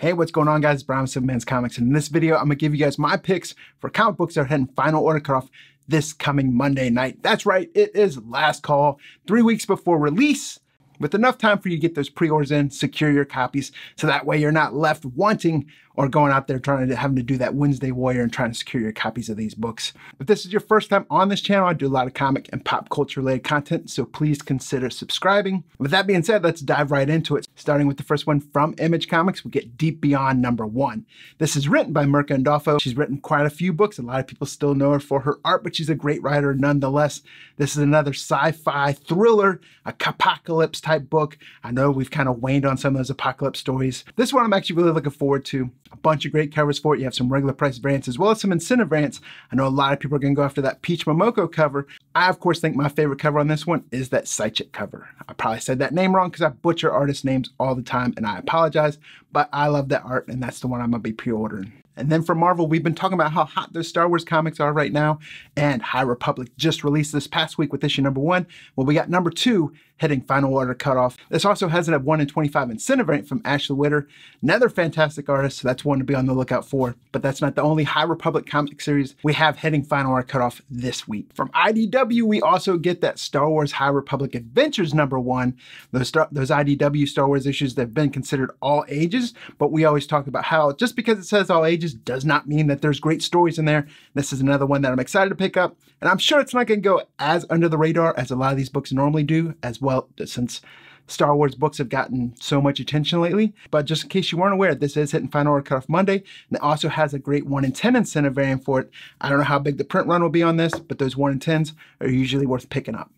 Hey, what's going on, guys? It's Brian with Simpleman's Comics, and in this video, I'm gonna give you guys my picks for comic books that are heading final order cutoff this coming Monday night. That's right, it is last call, 3 weeks before release, with enough time for you to get those pre-orders in, secure your copies, so that way you're not left wanting or going out there having to do that Wednesday warrior and trying to secure your copies of these books. If this is your first time on this channel, I do a lot of comic and pop culture related content, so please consider subscribing. With that being said, let's dive right into it. Starting with the first one from Image Comics, we get Deep Beyond #1. This is written by Mirka Andolfo. She's written quite a few books. A lot of people still know her for her art, but she's a great writer nonetheless. This is another sci-fi thriller, a apocalypse type book. I know we've kind of waned on some of those apocalypse stories. This one I'm actually really looking forward to. A bunch of great covers for it. You have some regular price variants as well as some incentive variants. I know a lot of people are going to go after that Peach Momoko cover. I, of course, think my favorite cover on this one is that Saitchik cover. I probably said that name wrong because I butcher artist names all the time, and I apologize, but I love that art, and that's the one I'm going to be pre-ordering. And then for Marvel, we've been talking about how hot those Star Wars comics are right now, and High Republic just released this past week with issue #1. Well, we got #2 heading final order cutoff. This also has a 1-in-25 incentive variant from Ashley Witter, another fantastic artist, so that's one to be on the lookout for. But that's not the only High Republic comic series we have heading final order cutoff this week. From IDW, we also get that Star Wars High Republic Adventures #1. Those IDW Star Wars issues that have been considered all ages, but we always talk about how just because it says all ages does not mean that there's great stories in there. This is another one that I'm excited to pick up, and I'm sure it's not going to go as under the radar as a lot of these books normally do, as well, since Star Wars books have gotten so much attention lately. But just in case you weren't aware, this is hitting final order cutoff Monday, and it also has a great 1-in-10 incentive variant for it. I don't know how big the print run will be on this, but those 1-in-10s are usually worth picking up.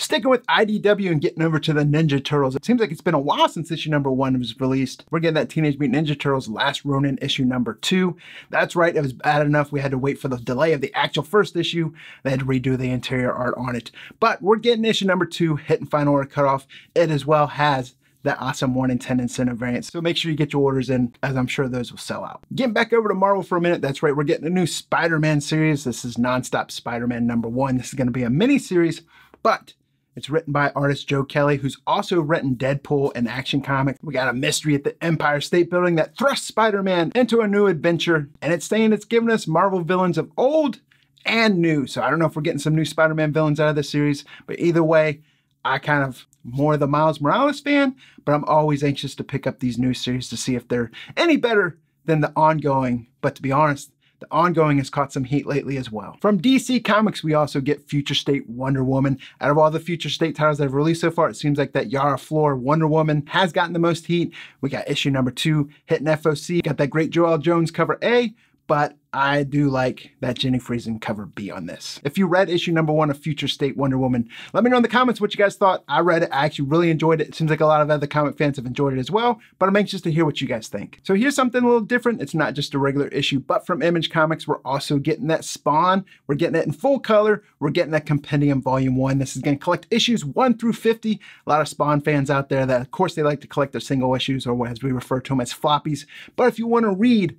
Sticking with IDW and getting over to the Ninja Turtles. It seems like it's been a while since issue #1 was released. We're getting that Teenage Mutant Ninja Turtles Last Ronin issue #2. That's right, it was bad enough we had to wait for the delay of the actual first issue. They had to redo the interior art on it. But we're getting issue #2, hitting final order cutoff. It as well has that awesome 1-in-10 incentive variant. So make sure you get your orders in, as I'm sure those will sell out. Getting back over to Marvel for a minute, that's right, we're getting a new Spider-Man series. This is Nonstop Spider-Man #1. This is gonna be a mini series, but it's written by artist Joe Kelly, who's also written Deadpool and Action Comics. We got a mystery at the Empire State Building that thrusts Spider-Man into a new adventure. And it's saying it's giving us Marvel villains of old and new. So I don't know if we're getting some new Spider-Man villains out of this series, but either way, I kind of more the Miles Morales fan, but I'm always anxious to pick up these new series to see if they're any better than the ongoing. But to be honest, the ongoing has caught some heat lately as well. From DC Comics, we also get Future State Wonder Woman. Out of all the Future State titles that have released so far, it seems like that Yara Flor Wonder Woman has gotten the most heat. We got issue #2 hitting FOC. Got that great Joelle Jones cover A, but I do like that Jenny Friesen cover B on this. If you read issue #1 of Future State Wonder Woman, let me know in the comments what you guys thought. I read it, I actually really enjoyed it. It seems like a lot of other comic fans have enjoyed it as well, but I'm anxious to hear what you guys think. So here's something a little different. It's not just a regular issue, but from Image Comics, we're also getting that Spawn. We're getting it in full color. We're getting that Compendium Volume 1. This is gonna collect issues 1 through 50. A lot of Spawn fans out there that of course they like to collect their single issues, or as we refer to them as floppies. But if you wanna read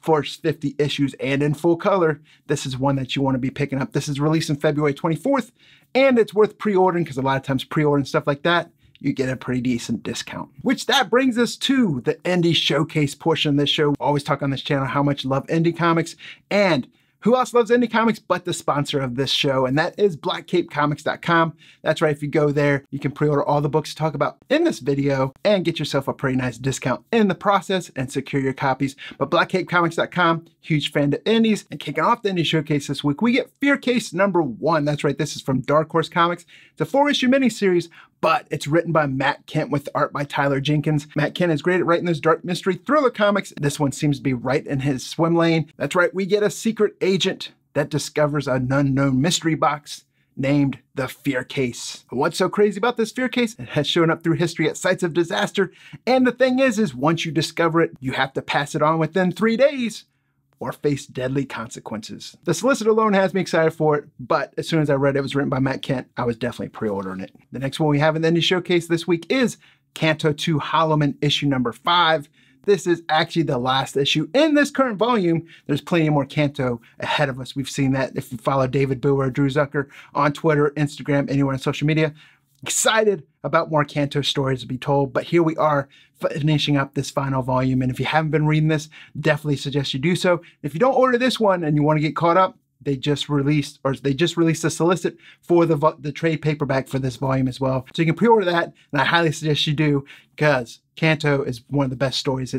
first 50 issues and in full color, this is one that you want to be picking up. This is released on February 24th, and it's worth pre-ordering because a lot of times pre-ordering stuff like that, you get a pretty decent discount. Which that brings us to the indie showcase portion of this show. We always talk on this channel how much love indie comics, and who else loves indie comics but the sponsor of this show, and that is blackcapecomics.com. That's right, if you go there, you can pre-order all the books to talk about in this video and get yourself a pretty nice discount in the process and secure your copies. But blackcapecomics.com, huge fan of indies, and kicking off the indie showcase this week, we get Fear Case #1. That's right, this is from Dark Horse Comics. It's a 4-issue miniseries, but it's written by Matt Kindt with art by Tyler Jenkins. Matt Kindt is great at writing those dark mystery thriller comics. This one seems to be right in his swim lane. That's right, we get a secret agent that discovers an unknown mystery box named the Fear Case. What's so crazy about this Fear Case? It has shown up through history at sites of disaster. And the thing is once you discover it, you have to pass it on within 3 days or face deadly consequences. The solicit alone has me excited for it, but as soon as I read it was written by Matt Kindt, I was definitely pre-ordering it. The next one we have in the indie showcase this week is Canto II Hollowmen issue #5. This is actually the last issue in this current volume. There's plenty more Canto ahead of us. We've seen that if you follow David Boo or Drew Zucker on Twitter, Instagram, anywhere on social media. Excited about more Canto stories to be told, but here we are finishing up this final volume, and if you haven't been reading this, definitely suggest you do so. If you don't order this one and you want to get caught up, they just released a solicit for the trade paperback for this volume as well. So you can pre-order that, and I highly suggest you do, because Canto is one of the best stories.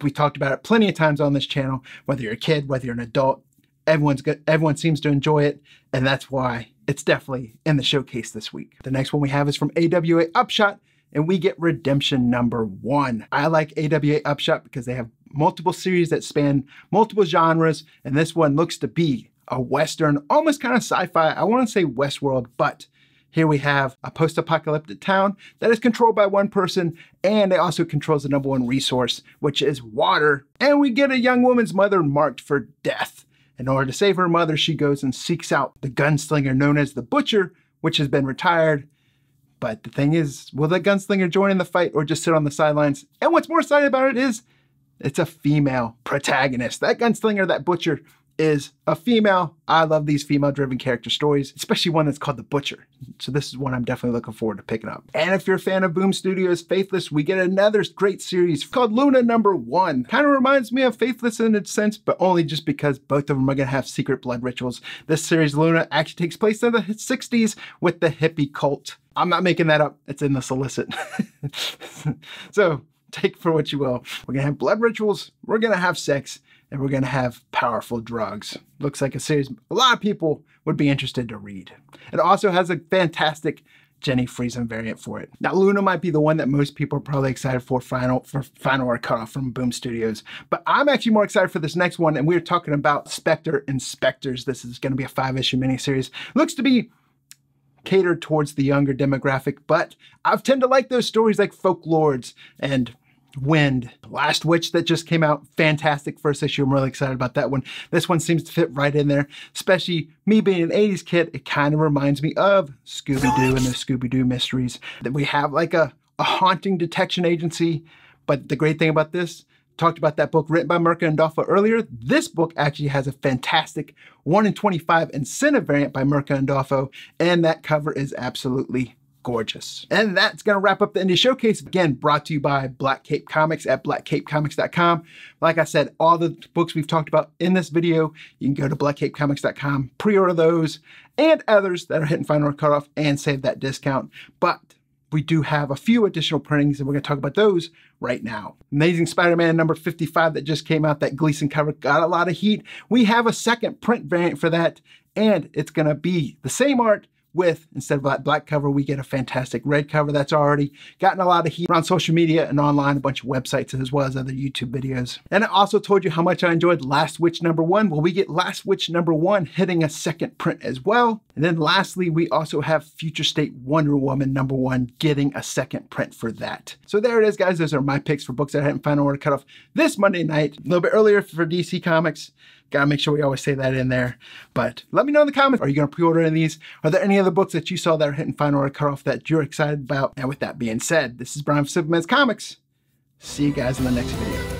We talked about it plenty of times on this channel, whether you're a kid, whether you're an adult, everyone seems to enjoy it, and that's why it's definitely in the showcase this week. The next one we have is from AWA Upshot, and we get Redemption #1. I like AWA Upshot because they have multiple series that span multiple genres, and this one looks to be a Western, almost kind of sci-fi. I want to say Westworld, but here we have a post-apocalyptic town that is controlled by one person, and it also controls the #1 resource, which is water. And we get a young woman's mother marked for death. In order to save her mother, she goes and seeks out the gunslinger known as the Butcher, which has been retired. But the thing is, will the gunslinger join in the fight or just sit on the sidelines? And what's more exciting about it is, it's a female protagonist. That gunslinger, that Butcher, is a female. I love these female-driven character stories, especially one that's called The Butcher. So this is one I'm definitely looking forward to picking up. And if you're a fan of BOOM! Studios' Faithless, we get another great series called Luna #1. Kind of reminds me of Faithless in its sense, but only just because both of them are going to have secret blood rituals. This series, Luna, actually takes place in the 60s with the hippie cult. I'm not making that up. It's in the solicit. So take for what you will. We're going to have blood rituals. We're going to have sex. And we're going to have powerful drugs. Looks like a series a lot of people would be interested to read. It also has a fantastic Jenny Friesen variant for it. Now, Luna might be the one that most people are probably excited for final or cutoff from BOOM! Studios, but I'm actually more excited for this next one, and we're talking about Spectre and Spectres. This is going to be a 5-issue miniseries. Looks to be catered towards the younger demographic, but I tend to like those stories like Folklords and Wind. Last Witch that just came out, fantastic first issue. I'm really excited about that one. This one seems to fit right in there, especially me being an 80s kid. It kind of reminds me of Scooby-Doo and the Scooby-Doo mysteries. That we have like a haunting detection agency, but the great thing about this, talked about that book written by Mirka Andolfo earlier. This book actually has a fantastic 1-in-25 incentive variant by Mirka Andolfo, and that cover is absolutely gorgeous. And that's going to wrap up the Indie Showcase, again brought to you by Black Cape Comics at blackcapecomics.com. Like I said, all the books we've talked about in this video, you can go to blackcapecomics.com, pre-order those and others that are hitting final cutoff and save that discount. But we do have a few additional printings, and we're going to talk about those right now. Amazing Spider-Man #55 that just came out, that Gleason cover got a lot of heat. We have a second print variant for that, and it's going to be the same art with, instead of that black cover, we get a fantastic red cover that's already gotten a lot of heat on social media and online, a bunch of websites, as well as other YouTube videos. And I also told you how much I enjoyed Last Witch #1. Well, we get Last Witch #1 hitting a second print as well. And then lastly, we also have Future State Wonder Woman #1 getting a second print for that. So there it is, guys. Those are my picks for books that I hadn't found order cut off this Monday night. A little bit earlier for DC Comics. Gotta make sure we always say that in there. But let me know in the comments, are you gonna pre-order any of these? Are there any other books that you saw that are hitting final order cutoff that you're excited about? And with that being said, this is Brian from Simpleman's Comics. See you guys in the next video.